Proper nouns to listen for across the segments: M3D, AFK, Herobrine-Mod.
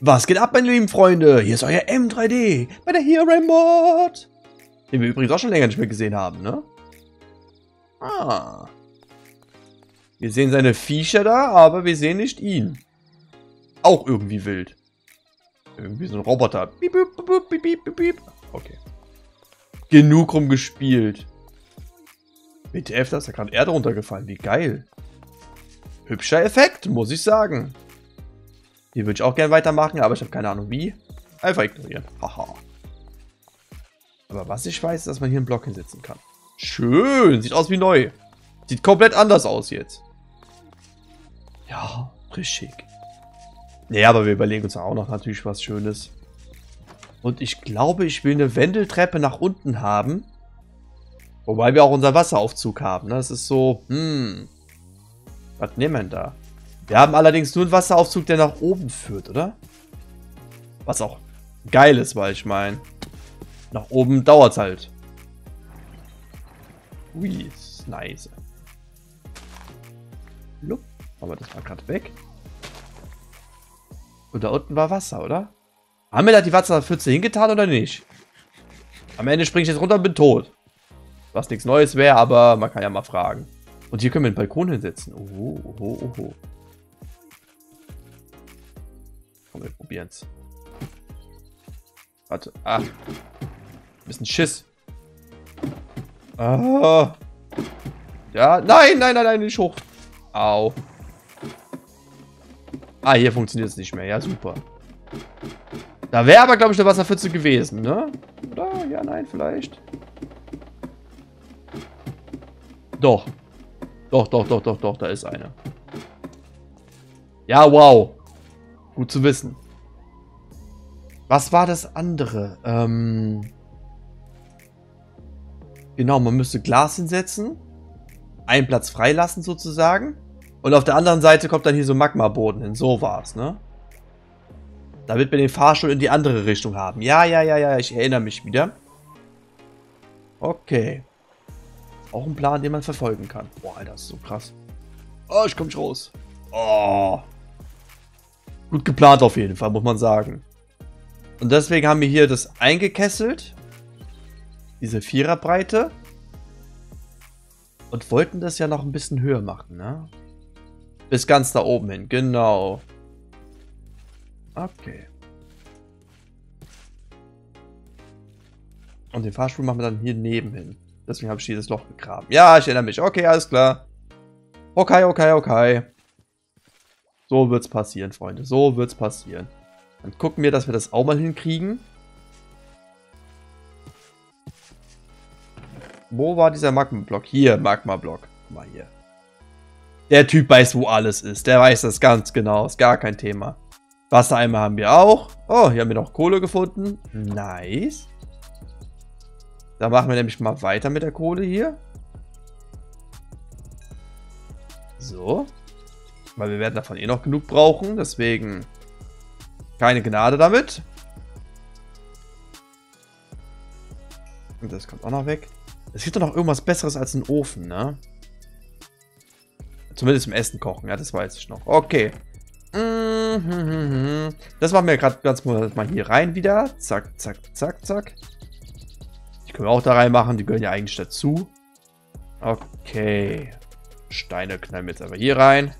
Was geht ab, meine lieben Freunde? Hier ist euer M3D bei der Herobrine-Mod. Den wir übrigens auch schon länger nicht mehr gesehen haben, ne? Ah. Wir sehen seine Viecher da, aber wir sehen nicht ihn. Auch irgendwie wild. Irgendwie so ein Roboter. Piep, piep, piep, piep, piep. Okay. Genug rumgespielt. WTF, da ist ja gerade Erde runtergefallen. Wie geil. Hübscher Effekt, muss ich sagen. Hier würde ich auch gerne weitermachen, aber ich habe keine Ahnung wie. Einfach ignorieren. Haha. Aber was ich weiß, ist, dass man hier einen Block hinsetzen kann. Schön, sieht aus wie neu. Sieht komplett anders aus jetzt. Ja, richtig. Naja, aber wir überlegen uns auch noch natürlich was Schönes. Und ich glaube, ich will eine Wendeltreppe nach unten haben. Wobei wir auch unseren Wasseraufzug haben. Das ist so, was nehmen wir denn da? Wir haben allerdings nur einen Wasseraufzug, der nach oben führt, oder? Was auch geil ist, weil ich meine, nach oben dauert es halt. Ui, ist nice. Lupp, aber das war gerade weg. Und da unten war Wasser, oder? Haben wir da die Wasserpfütze hingetan oder nicht? Am Ende springe ich jetzt runter und bin tot. Was nichts Neues wäre, aber man kann ja mal fragen. Und hier können wir einen Balkon hinsetzen. Oho, oho, oho. Komm, wir probieren's. Warte. Ah. Bisschen Schiss. Ah. Ja. Nein, nein, nein, nein, nicht hoch. Au. Ah, hier funktioniert es nicht mehr. Ja, super. Da wäre aber, glaube ich, eine Wasserpfütze gewesen, ne? Oder? Ja, nein, vielleicht. Doch. Doch, doch, doch, doch, doch, da ist eine. Ja, wow. Gut zu wissen. Was war das andere? Genau, man müsste Glas hinsetzen. Einen Platz freilassen sozusagen. Und auf der anderen Seite kommt dann hier so Magmaboden hin. So war's, ne? Damit wir den Fahrstuhl in die andere Richtung haben. Ja, ja, ja, ja, ich erinnere mich wieder. Okay. Auch ein Plan, den man verfolgen kann. Boah, Alter, das ist so krass. Oh, ich komme nicht raus. Oh. Gut geplant auf jeden Fall, muss man sagen. Und deswegen haben wir hier das eingekesselt. Diese Viererbreite. Und wollten das ja noch ein bisschen höher machen, ne? Bis ganz da oben hin, genau. Okay. Und den Fahrstuhl machen wir dann hier nebenhin. Deswegen habe ich dieses Loch gegraben. Ja, ich erinnere mich. Okay, alles klar. Okay, okay, okay. So wird's passieren, Freunde. So wird's passieren. Dann gucken wir, dass wir das auch mal hinkriegen. Wo war dieser Magma-Block? Hier, Magma-Block. Guck mal hier. Der Typ weiß, wo alles ist. Der weiß das ganz genau. Ist gar kein Thema. Wassereimer haben wir auch. Oh, hier haben wir noch Kohle gefunden. Nice. Da machen wir nämlich mal weiter mit der Kohle hier. So. Weil wir werden davon eh noch genug brauchen. Deswegen keine Gnade damit. Und das kommt auch noch weg. Es gibt doch noch irgendwas Besseres als einen Ofen, ne? Zumindest im Essen kochen. Ja, das weiß ich noch. Okay. Das machen wir gerade ganz mal hier rein wieder. Zack, zack, zack, zack. Können wir auch da reinmachen, die gehören ja eigentlich dazu. Okay. Steine knallen wir jetzt aber hier rein.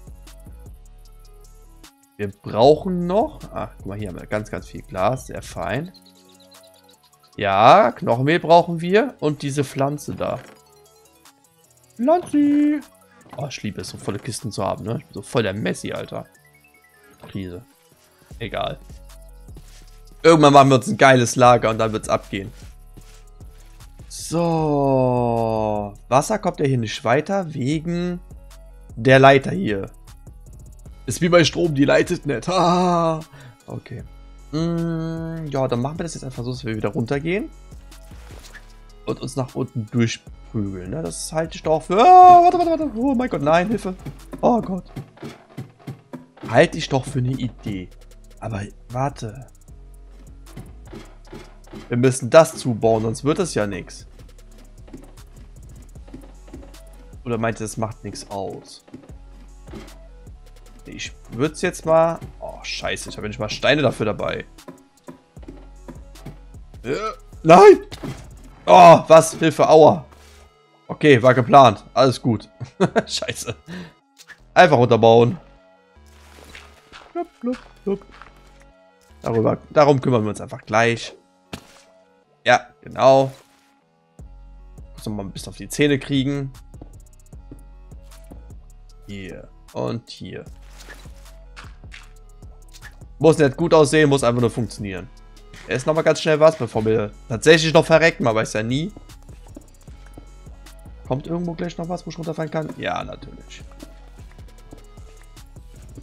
Wir brauchen noch. Ach, guck mal, hier haben wir ganz, ganz viel Glas. Sehr fein. Ja, Knochenmehl brauchen wir. Und diese Pflanze da. Pflanze! Oh, ich liebe es, so volle Kisten zu haben, ne? Ich bin so voll der Messi, Alter. Krise. Egal. Irgendwann machen wir uns ein geiles Lager und dann wird's abgehen. So, Wasser kommt ja hier nicht weiter wegen der Leiter hier. Ist wie bei Strom, die leitet nicht. Ah, okay. Ja, dann machen wir das jetzt einfach so, dass wir wieder runtergehen. Und uns nach unten durchprügeln. Ne? Das halte ich doch für... Oh, warte, warte, warte. Oh mein Gott, nein, Hilfe. Oh Gott. Halte ich doch für eine Idee. Aber warte... Wir müssen das zubauen, sonst wird das ja nichts. Oder meint ihr, das macht nichts aus? Ich würde es jetzt mal... Oh, Oh, scheiße, ich habe ja nicht mal Steine dafür dabei. Nein! Oh, was? Hilfe, aua. Okay, war geplant. Alles gut. Scheiße. Einfach runterbauen. Blub, blub, blub. Darum kümmern wir uns einfach gleich. Ja, genau. Muss noch mal ein bisschen auf die Zähne kriegen. Hier und hier. Muss nicht gut aussehen, muss einfach nur funktionieren. Erst noch mal ganz schnell was, bevor wir tatsächlich noch verrecken, man weiß ja nie. Kommt irgendwo gleich noch was, wo ich runterfallen kann? Ja, natürlich.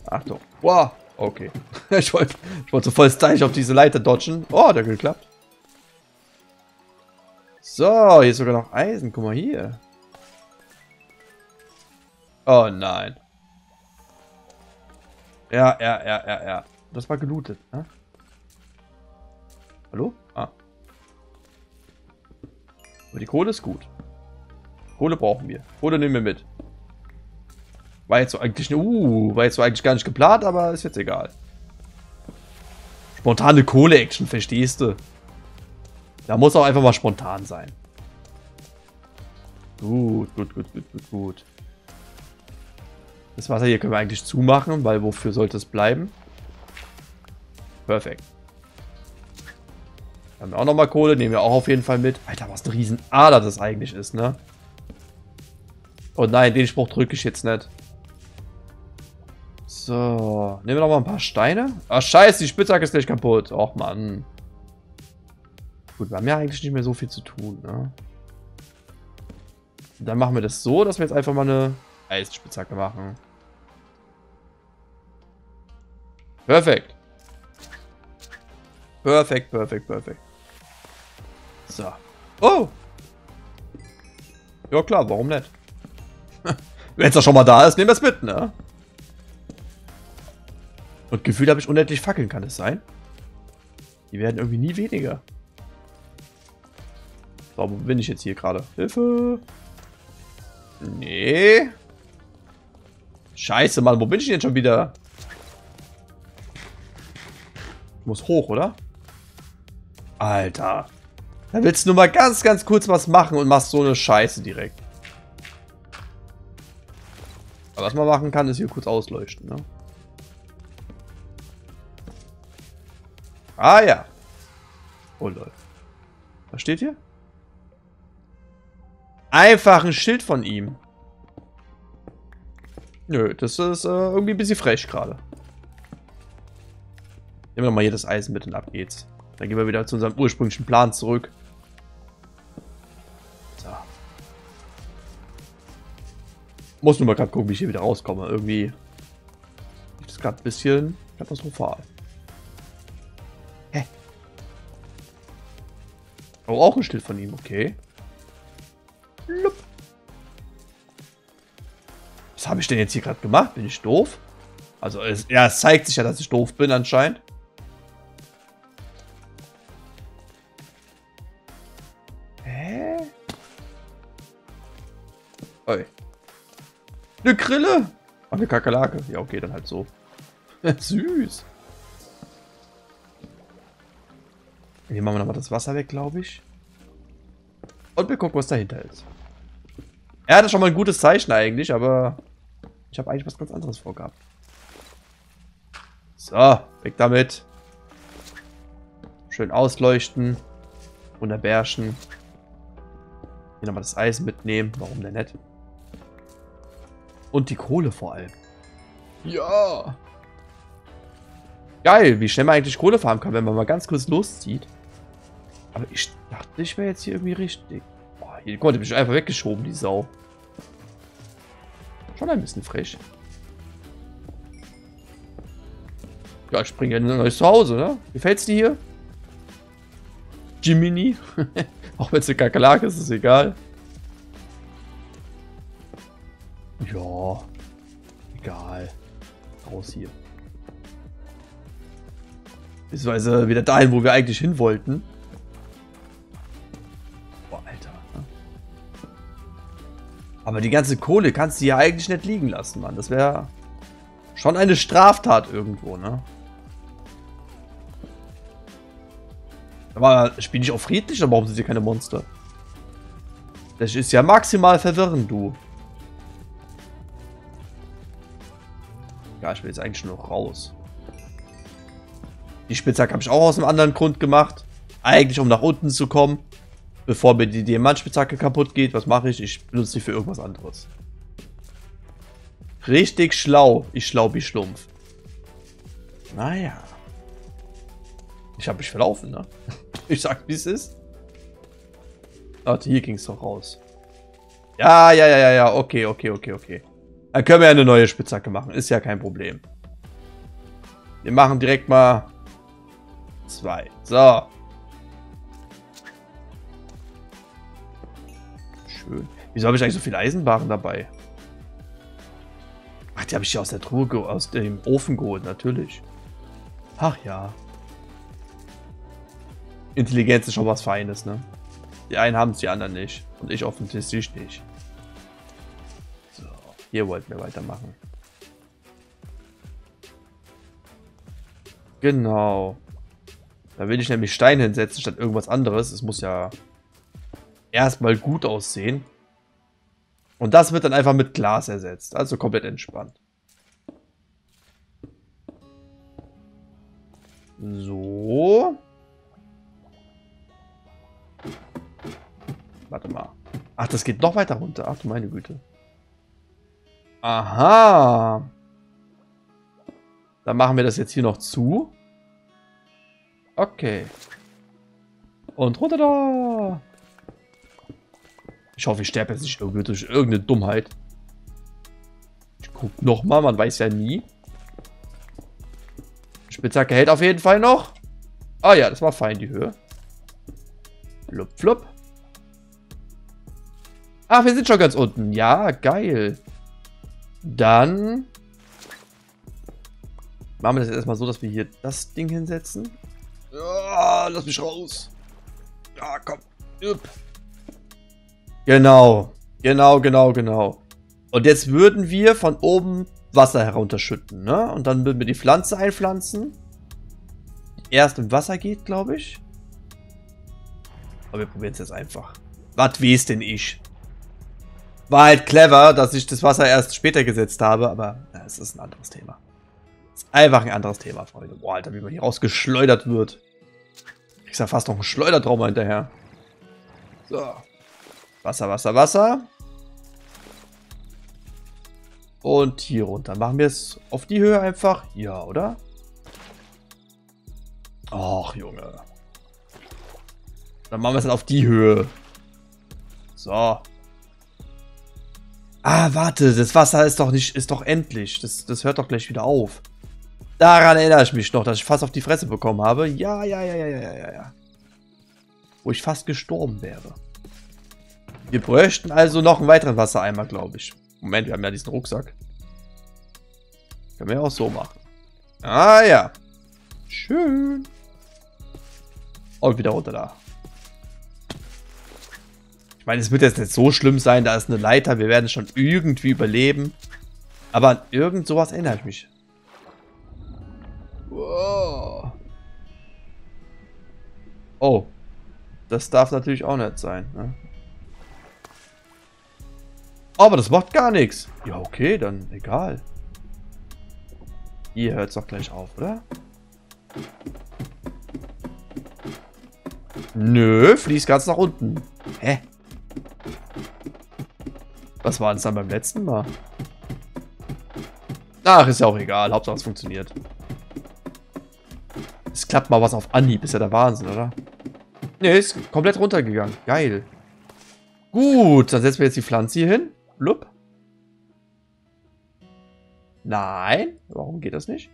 Achtung. Wow, okay. Ich wollte so voll stylisch auf diese Leiter dodgen. Oh, der hat geklappt. So, hier ist sogar noch Eisen. Guck mal hier. Oh nein. Ja. Das war gelootet, ne? Hallo? Ah. Aber die Kohle ist gut. Kohle brauchen wir. Kohle nehmen wir mit. War jetzt so eigentlich gar nicht geplant, aber ist jetzt egal. Spontane Kohle-Action, verstehst du? Da muss auch einfach mal spontan sein. Gut. Das Wasser hier können wir eigentlich zumachen, weil wofür sollte es bleiben? Perfekt. Haben wir auch nochmal Kohle, nehmen wir auch auf jeden Fall mit. Alter, was eine riesen Ader das eigentlich ist, ne? Oh nein, den Spruch drücke ich jetzt nicht. So, nehmen wir nochmal ein paar Steine. Ach scheiße, die Spitzhacke ist gleich kaputt. Och Mann. Gut, wir haben ja eigentlich nicht mehr so viel zu tun, ne? Dann machen wir das so, dass wir jetzt einfach mal eine Eisspitzhacke machen. Perfekt. Perfekt. So. Oh! Ja klar, warum nicht? Wenn es doch schon mal da ist, nehmen wir es mit, ne? Und Gefühl habe ich unendlich Fackeln, kann es sein? Die werden irgendwie nie weniger. So, wo bin ich jetzt hier gerade? Hilfe! Nee. Scheiße, Mann, wo bin ich denn schon wieder? Ich muss hoch, oder? Alter. Da willst du nur mal ganz, ganz kurz was machen und machst so eine Scheiße direkt. Aber was man machen kann, ist hier kurz ausleuchten, ne? Ah ja. Oh lol. Was steht hier? Einfach ein Schild von ihm. Nö, das ist irgendwie ein bisschen frech gerade. Nehmen wir nochmal hier das Eisen mit und ab geht's. Dann gehen wir wieder zu unserem ursprünglichen Plan zurück. So. Muss nur mal gerade gucken, wie ich hier wieder rauskomme. Irgendwie ist das gerade ein bisschen katastrophal. Hä? Oh, auch ein Schild von ihm, okay. Lupp. Was habe ich denn jetzt hier gerade gemacht? Bin ich doof? Also, es zeigt sich ja, dass ich doof bin anscheinend. Hä? Oi. Eine Grille? Ach, eine Kakerlake. Ja, okay, dann halt so. Süß. Hier machen wir nochmal das Wasser weg, glaube ich. Und wir gucken, was dahinter ist. Er hatte schon mal ein gutes Zeichen eigentlich, aber ich habe eigentlich was ganz anderes vorgehabt. So, weg damit. Schön ausleuchten. Unterbärschen. Hier nochmal das Eisen mitnehmen. Warum denn nicht? Und die Kohle vor allem. Ja. Geil, wie schnell man eigentlich Kohle farmen kann, wenn man mal ganz kurz loszieht. Aber ich dachte, ich wäre jetzt hier irgendwie richtig. Boah, hier konnte mich einfach weggeschoben, die Sau. Schon ein bisschen frech. Ja, ich springe ja in ein neues Zuhause, ne? Gefällt's dir hier? Jiminy? Auch wenn es eine Kakerlake ist, ist egal. Ja, egal. Raus hier. Beziehungsweise wieder dahin, wo wir eigentlich hin wollten. Boah, Alter. Ne? Aber die ganze Kohle kannst du ja eigentlich nicht liegen lassen, Mann. Das wäre schon eine Straftat irgendwo, ne? Aber spiel ich auch friedlich, dann brauchen sie hier keine Monster. Das ist ja maximal verwirrend, du. Ja, ich will jetzt eigentlich nur noch raus. Die Spitzhacke habe ich auch aus einem anderen Grund gemacht. Eigentlich, um nach unten zu kommen. Bevor mir die Diamantspitzhacke kaputt geht. Was mache ich? Ich benutze die für irgendwas anderes. Richtig schlau. Ich schlau wie Schlumpf. Naja. Ich habe mich verlaufen, ne? Ich sag, wie es ist. Warte, hier ging es doch raus. Ja. Okay. Dann können wir ja eine neue Spitzhacke machen. Ist ja kein Problem. Wir machen direkt mal 2. So. Schön. Wieso habe ich eigentlich so viele Eisenbarren dabei? Ach, die habe ich ja aus der Truhe, aus dem Ofen geholt, natürlich. Ach ja. Intelligenz ist schon was Feines, ne? Die einen haben es, die anderen nicht. Und ich offensichtlich nicht. So, hier wollten wir weitermachen. Genau. Da will ich nämlich Steine hinsetzen statt irgendwas anderes. Es muss ja erstmal gut aussehen. Und das wird dann einfach mit Glas ersetzt. Also komplett entspannt. So. Warte mal. Ach, das geht noch weiter runter. Ach du meine Güte. Aha. Dann machen wir das jetzt hier noch zu. Okay. Und runter da. Ich hoffe, ich sterbe jetzt nicht irgendwie durch irgendeine Dummheit. Ich guck nochmal, man weiß ja nie. Spitzhacke hält auf jeden Fall noch. Ah ja, das war fein, die Höhe. Flup, flup. Ach, wir sind schon ganz unten. Ja, geil. Dann machen wir das jetzt erstmal so, dass wir hier das Ding hinsetzen. Ja, lass mich raus. Ja, komm. Üpp. Genau. Und jetzt würden wir von oben Wasser herunterschütten, ne? Und dann würden wir die Pflanze einpflanzen. Die erst im Wasser geht, glaube ich. Aber wir probieren es jetzt einfach. Was weiß denn ich? War halt clever, dass ich das Wasser erst später gesetzt habe, aber na, es ist ein anderes Thema. Es ist einfach ein anderes Thema, Freunde. Boah, Alter, wie man hier rausgeschleudert wird. Ich sag fast noch einen Schleudertrauma hinterher. So. Wasser. Und hier runter. Machen wir es auf die Höhe einfach. Ja, oder? Ach, Junge. Dann machen wir es dann auf die Höhe. So. Ah, warte. Das Wasser ist doch nicht, ist doch endlich. Das hört doch gleich wieder auf. Daran erinnere ich mich noch, dass ich fast auf die Fresse bekommen habe. Ja. Wo ich fast gestorben wäre. Wir bräuchten also noch einen weiteren Wassereimer, glaube ich. Moment, wir haben ja diesen Rucksack. Können wir ja auch so machen. Ah ja. Schön. Und wieder runter da. Ich meine, es wird jetzt nicht so schlimm sein. Da ist eine Leiter. Wir werden schon irgendwie überleben. Aber an irgend sowas erinnere ich mich. Wow. Oh. Das darf natürlich auch nicht sein, ne? Aber das macht gar nichts. Ja, okay, dann egal. Hier hört es doch gleich auf, oder? Nö, fließt ganz nach unten. Hä? Was war das dann beim letzten Mal? Ach, ist ja auch egal. Hauptsache es funktioniert. Es klappt mal was auf Anhieb. Ist ja der Wahnsinn, oder? Ne, ist komplett runtergegangen. Geil. Gut, dann setzen wir jetzt die Pflanze hier hin. Blub. Nein. Warum geht das nicht?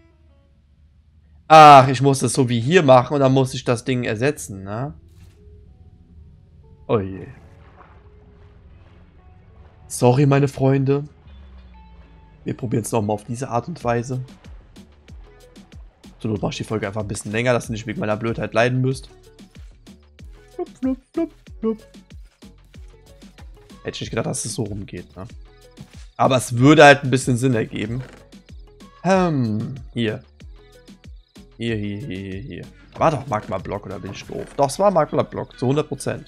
Ach, ich muss das so wie hier machen und dann muss ich das Ding ersetzen, ne? Oh je. Sorry, meine Freunde. Wir probieren es nochmal auf diese Art und Weise. So, dann mache ich die Folge einfach ein bisschen länger, dass ihr nicht wegen meiner Blödheit leiden müsst. Blub. Hätte ich nicht gedacht, dass es so rumgeht, ne? Aber es würde halt ein bisschen Sinn ergeben. Hier. Hier. War doch Magma-Block, oder bin ich doof? Doch, es war Magma-Block, zu 100%.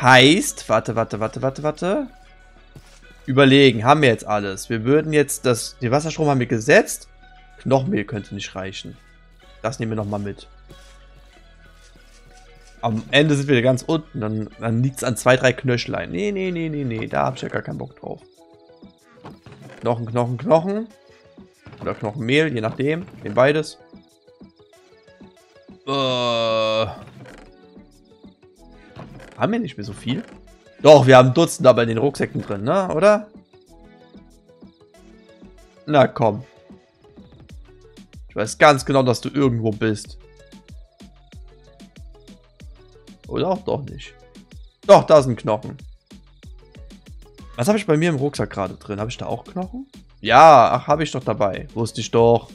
Heißt, warte. Überlegen, haben wir jetzt alles. Wir würden jetzt, den Wasserstrom haben wir gesetzt. Knochenmehl könnte nicht reichen. Das nehmen wir nochmal mit. Am Ende sind wir ganz unten, dann liegt es an 2, 3 Knöchlein. Nee, da hab ich ja gar keinen Bock drauf. Knochen. Oder Knochenmehl, je nachdem. Nehmen beides. Haben wir nicht mehr so viel? Doch, wir haben Dutzend aber in den Rucksäcken drin, ne? Oder? Na komm. Ich weiß ganz genau, dass du irgendwo bist. Oder auch doch nicht. Doch, da sind Knochen. Was habe ich bei mir im Rucksack gerade drin? Habe ich da auch Knochen? Ja, ach, habe ich doch dabei. Wusste ich doch.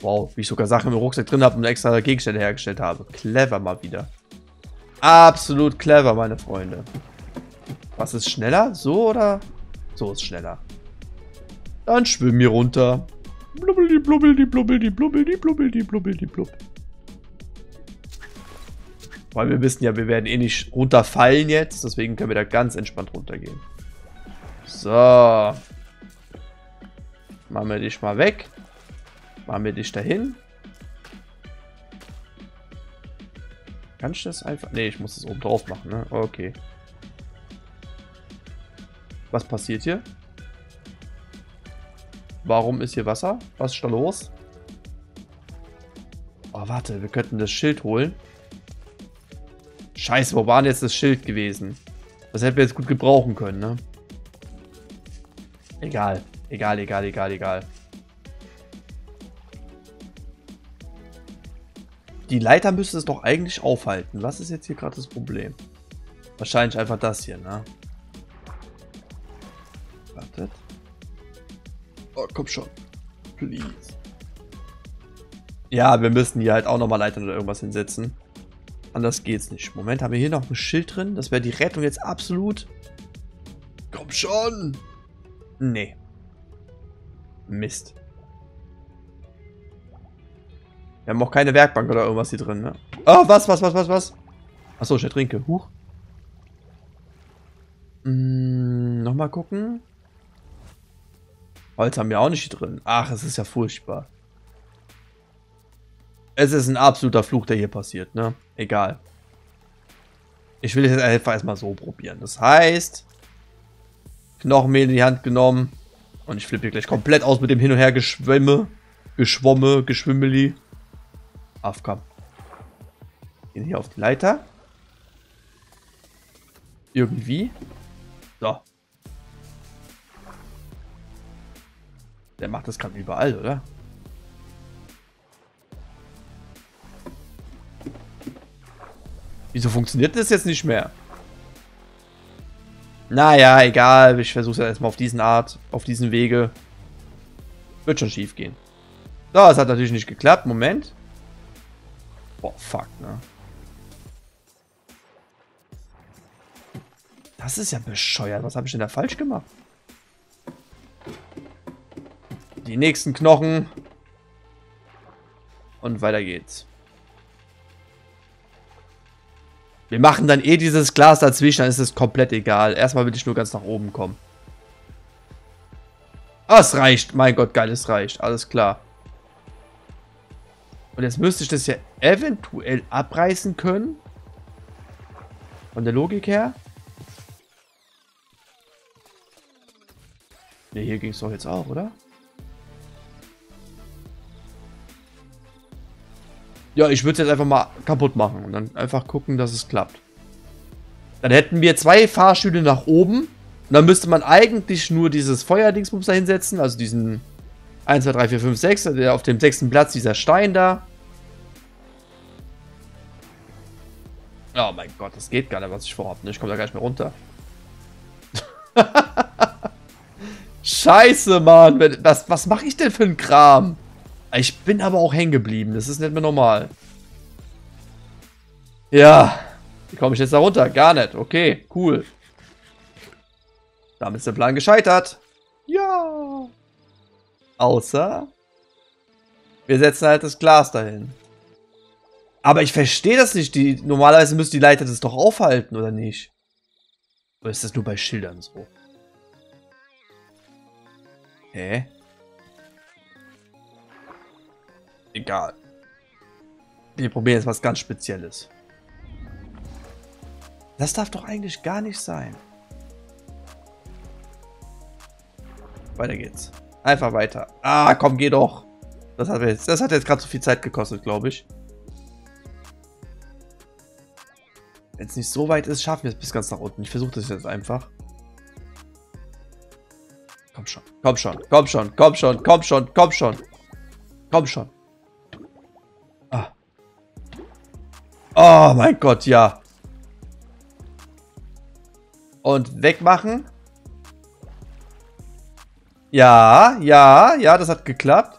Wow, wie ich sogar Sachen im Rucksack drin habe und extra Gegenstände hergestellt habe. Clever mal wieder. Absolut clever, meine Freunde. Was ist schneller? So oder? So ist schneller. Dann schwimm hier runter. Blubbeldi blub. Weil wir wissen ja, wir werden eh nicht runterfallen jetzt. Deswegen können wir da ganz entspannt runtergehen. So. Machen wir dich mal weg. Machen wir dich dahin. Kann ich das einfach? Ne, ich muss das oben drauf machen, ne? Okay. Was passiert hier? Warum ist hier Wasser? Was ist da los? Oh, warte, wir könnten das Schild holen. Scheiße, wo war denn jetzt das Schild gewesen? Das hätten wir jetzt gut gebrauchen können, ne? Egal. Die Leiter müsste es doch eigentlich aufhalten. Was ist jetzt hier gerade das Problem? Wahrscheinlich einfach das hier, ne? Wartet. Oh, komm schon. Please. Ja, wir müssen hier halt auch nochmal Leitern oder irgendwas hinsetzen. Anders geht's nicht. Moment, haben wir hier noch ein Schild drin? Das wäre die Rettung jetzt absolut. Komm schon! Nee. Mist. Wir haben auch keine Werkbank oder irgendwas hier drin, ne? Oh, was? Achso, ich ertrinke. Huch. Nochmal gucken. Holz haben wir auch nicht hier drin. Ach, es ist ja furchtbar. Es ist ein absoluter Fluch, der hier passiert, ne? Egal. Ich will es jetzt einfach erstmal so probieren. Das heißt, Knochenmehl in die Hand genommen. Und ich flippe hier gleich komplett aus mit dem Hin- und Her-Geschwemme. Geschwimmeli. AFK. Gehen hier auf die Leiter. Irgendwie. So. Der macht das gerade überall, oder? Wieso funktioniert das jetzt nicht mehr? Naja, egal. Ich versuche es ja erstmal auf diesen Wege. Wird schon schief gehen. So, es hat natürlich nicht geklappt. Moment. Boah, fuck, ne? Das ist ja bescheuert. Was habe ich denn da falsch gemacht? Die nächsten Knochen. Und weiter geht's. Wir machen dann eh dieses Glas dazwischen, dann ist es komplett egal. Erstmal will ich nur ganz nach oben kommen. Ah, es reicht. Mein Gott, geil, es reicht. Alles klar. Und jetzt müsste ich das ja eventuell abreißen können. Von der Logik her. Ne, hier ging es doch jetzt auch, oder? Ja, ich würde es jetzt einfach mal kaputt machen und dann einfach gucken, dass es klappt. Dann hätten wir 2 Fahrstühle nach oben. Und dann müsste man eigentlich nur dieses Feuerdingsbums da hinsetzen, also diesen 1, 2, 3, 4, 5, 6, der auf dem 6. Platz, dieser Stein da. Oh mein Gott, das geht gar nicht, was ich vorhabe. Ne? Ich komme da gar nicht mehr runter. Scheiße, Mann. Was mache ich denn für einen Kram? Ich bin aber auch hängen geblieben. Das ist nicht mehr normal. Ja. Wie komme ich jetzt da runter? Gar nicht. Okay, cool. Damit ist der Plan gescheitert. Ja. Außer Wir setzen halt das Glas dahin. Aber ich verstehe das nicht. Normalerweise müsste die Leiter das doch aufhalten, oder nicht? Oder ist das nur bei Schildern so? Hä? Egal. Wir probieren jetzt was ganz Spezielles. Das darf doch eigentlich gar nicht sein. Weiter geht's. Einfach weiter. Ah, komm, geh doch. Das hat jetzt gerade so viel Zeit gekostet, glaube ich. Wenn es nicht so weit ist, schaffen wir es bis ganz nach unten. Ich versuche das jetzt einfach. Komm schon, komm schon, komm schon, komm schon, komm schon, komm schon. Komm schon. Ah. Oh mein Gott, ja. Und wegmachen. Ja, ja, ja, das hat geklappt.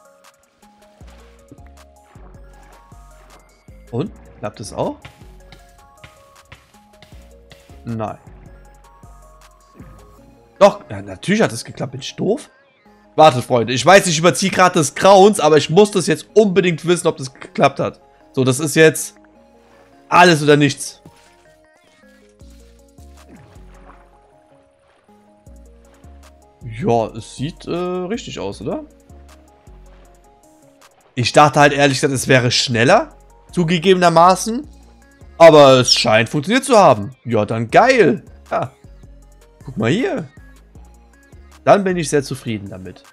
Und? Klappt es auch? Nein. Doch, ja, natürlich hat es geklappt. Bin ich doof? Wartet, Freunde. Ich weiß, ich überziehe gerade des Grauens, aber ich muss das jetzt unbedingt wissen, ob das geklappt hat. So, das ist jetzt alles oder nichts. Ja, es sieht richtig aus, oder? Ich dachte halt ehrlich gesagt, es wäre schneller, zugegebenermaßen. Aber es scheint funktioniert zu haben. Ja, dann geil. Ja. Guck mal hier. Dann bin ich sehr zufrieden damit.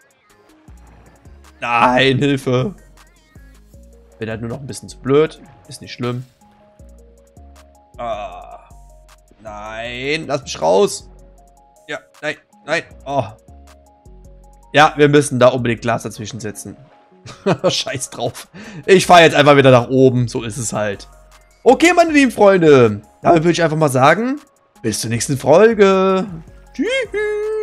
Nein, Hilfe. Bin halt nur noch ein bisschen zu blöd. Ist nicht schlimm. Ah. Nein, lass mich raus. Ja, nein. Nein, oh. Ja, wir müssen da unbedingt Glas dazwischen setzen. Scheiß drauf. Ich fahre jetzt einfach wieder nach oben, so ist es halt. Okay, meine lieben Freunde. Damit würde ich einfach mal sagen, bis zur nächsten Folge. Tschüss.